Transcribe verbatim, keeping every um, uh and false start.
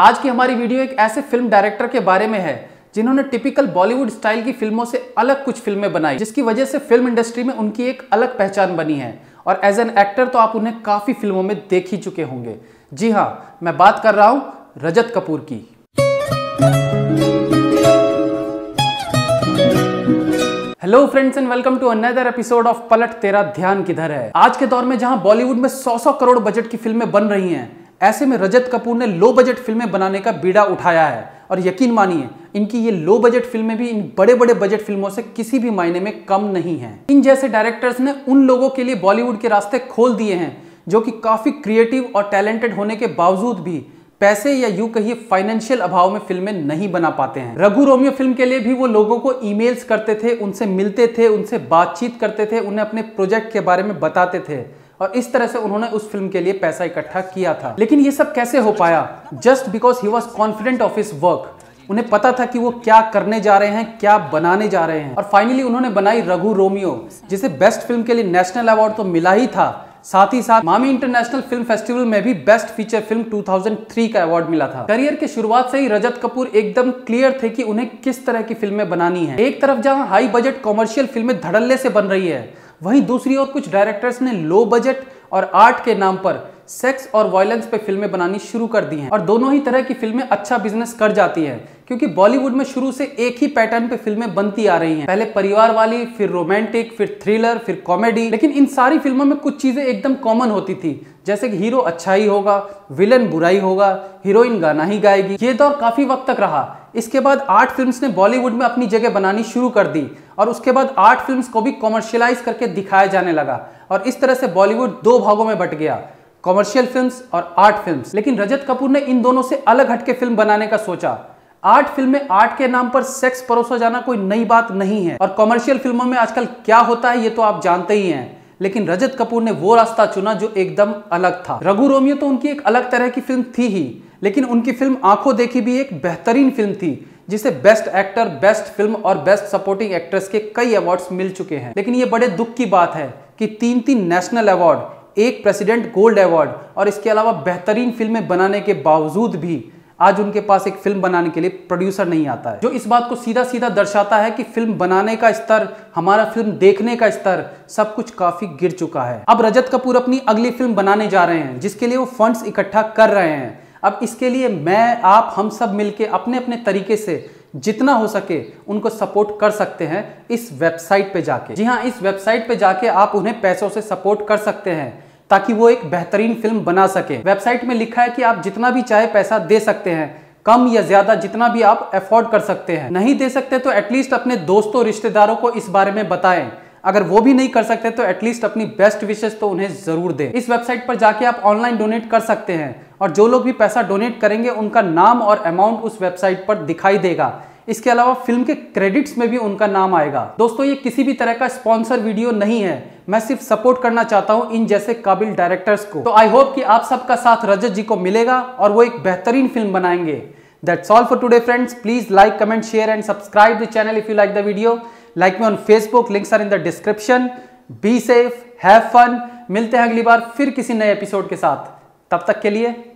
आज की हमारी वीडियो एक ऐसे फिल्म डायरेक्टर के बारे में है जिन्होंने टिपिकल बॉलीवुड स्टाइल की फिल्मों से अलग कुछ फिल्में बनाई, जिसकी वजह से फिल्म इंडस्ट्री में उनकी एक अलग पहचान बनी है। और एज एन एक्टर तो आप उन्हें काफ़ी फिल्मों में देख ही चुके होंगे। जी हाँ, मैं बात कर रहा हूँ रजत कपूर की। Hello friends and welcome to another episode of Palat Tera ध्यान किधर है। आज के दौर में जहां बॉलीवुड में सौ सौ करोड़ बजट की फिल्में बन रही हैं, ऐसे में रजत कपूर ने लो बजट फिल्में बनाने का बीड़ा उठाया है। और यकीन मानिए, इनकी ये लो बजट फिल्में भी इन बड़े बड़े बजट फिल्मों से किसी भी मायने में कम नहीं है। इन जैसे डायरेक्टर्स ने उन लोगों के लिए बॉलीवुड के रास्ते खोल दिए हैं जो कि काफी क्रिएटिव और टैलेंटेड होने के बावजूद भी पैसे या यूं कहिए फाइनेंशियल अभाव में फिल्में नहीं बना पाते हैं। रघु रोमियो फिल्म के लिए भी वो लोगों को ईमेल्स करते थे, उनसे मिलते थे, उनसे बातचीत करते थे, उन्हें अपने प्रोजेक्ट के बारे में बताते थे और इस तरह से उन्होंने उस फिल्म के लिए पैसा इकट्ठा किया था। लेकिन ये सब कैसे हो पाया? Just because he was confident of his work. उन्हें पता था कि वो क्या करने जा रहे हैं, क्या बनाने जा रहे हैं। और फाइनली उन्होंने बनाई रघु रोमियो, जिसे बेस्ट फिल्म के लिए नेशनल अवार्ड तो मिला ही था, साथ ही साथ मुंबई इंटरनेशनल फिल्म फेस्टिवल में भी बेस्ट फीचर फिल्म दो हज़ार तीन का अवार्ड मिला था। करियर के शुरुआत से ही रजत कपूर एकदम क्लियर थे कि उन्हें किस तरह की फिल्में बनानी है। एक तरफ जहां हाई बजट कॉमर्शियल फिल्में धड़ल्ले से बन रही है, वहीं दूसरी ओर कुछ डायरेक्टर्स ने लो बजट और आर्ट के नाम पर सेक्स और वायलेंस पे फिल्में बनानी शुरू कर दी हैं। और दोनों ही तरह की फिल्में अच्छा बिजनेस कर जाती हैं, क्योंकि बॉलीवुड में शुरू से एक ही पैटर्न पे फिल्में बनती आ रही हैं। पहले परिवार वाली, फिर रोमांटिक, फिर थ्रिलर, फिर कॉमेडी। लेकिन इन सारी फिल्मों में कुछ चीज़ें एकदम कॉमन होती थी, जैसे कि हीरो अच्छा ही होगा, विलन बुराई होगा, हीरोइन गाना ही गाएगी। ये दौर काफ़ी वक्त तक रहा। इसके बाद आर्ट फिल्म्स ने बॉलीवुड में अपनी जगह बनानी शुरू कर दी और उसके बाद आर्ट फिल्म्स को भी कॉमर्शियलाइज करके दिखाया जाने लगा। और इस तरह से बॉलीवुड दो भागों में बंट गया, कॉमर्शियल फिल्म्स और आर्ट फिल्म्स। लेकिन रजत कपूर ने इन दोनों से अलग हटके फिल्म बनाने का सोचा। आर्ट फिल्म में आर्ट के नाम पर सेक्स परोसा जाना कोई नई बात नहीं है और कॉमर्शियल फिल्मों में आजकल क्या होता है ये तो आप जानते ही हैं। लेकिन रजत कपूर ने वो रास्ता चुना जो एकदम अलग था। रघु रोमियो तो उनकी एक अलग तरह की फिल्म थी ही, लेकिन उनकी फिल्म आंखों देखी भी एक बेहतरीन फिल्म थी, जिसे बेस्ट एक्टर, बेस्ट फिल्म और बेस्ट सपोर्टिंग एक्ट्रेस के कई अवार्ड्स मिल चुके हैं। लेकिन ये बड़े दुख की बात है कि तीन तीन नेशनल अवार्ड, एक प्रेसिडेंट गोल्ड अवार्ड और इसके अलावा बेहतरीन फिल्में बनाने के बावजूद भी आज उनके पास एक फिल्म बनाने के लिए प्रोड्यूसर नहीं आता है, जो इस बात को सीधा सीधा दर्शाता है कि फिल्म बनाने का स्तर, हमारा फिल्म देखने का स्तर, सब कुछ काफी गिर चुका है। अब रजत कपूर अपनी अगली फिल्म बनाने जा रहे हैं, जिसके लिए वो फंड्स इकट्ठा कर रहे हैं। अब इसके लिए मैं, आप, हम सब मिलके अपने अपने तरीके से जितना हो सके उनको सपोर्ट कर सकते हैं इस वेबसाइट पे जाके। जी हाँ, इस वेबसाइट पे जाके आप उन्हें पैसों से सपोर्ट कर सकते हैं ताकि वो एक बेहतरीन फिल्म बना सके। वेबसाइट में लिखा है कि आप जितना भी चाहे पैसा दे सकते हैं, कम या ज्यादा, जितना भी आप अफोर्ड कर सकते हैं। नहीं दे सकते तो एटलीस्ट अपने दोस्तों, रिश्तेदारों को इस बारे में बताएं। अगर वो भी नहीं कर सकते तो एटलीस्ट अपनी बेस्ट विशेस तो उन्हें जरूर दें। इस वेबसाइट पर जाके आप ऑनलाइन डोनेट कर सकते हैं और जो लोग भी पैसा डोनेट करेंगे उनका नाम और अमाउंट उस वेबसाइट पर दिखाई देगा। इसके अलावा फिल्म के क्रेडिट्स में भी उनका नाम आएगा। दोस्तों, ये किसी भी तरह का स्पॉन्सर वीडियो नहीं है, मैं सिर्फ सपोर्ट करना चाहता हूँ इन जैसे काबिल डायरेक्टर्स को। तो आई होप कि आप सबका साथ रजत जी को मिलेगा और वो एक बेहतरीन फिल्म बनाएंगे। That's all for today friends. Please like, comment, share and subscribe the channel if you like the video. Like me on Facebook, links are in the description. Be safe, have fun. मिलते हैं अगली बार फिर किसी नए episode के साथ। तब तक के लिए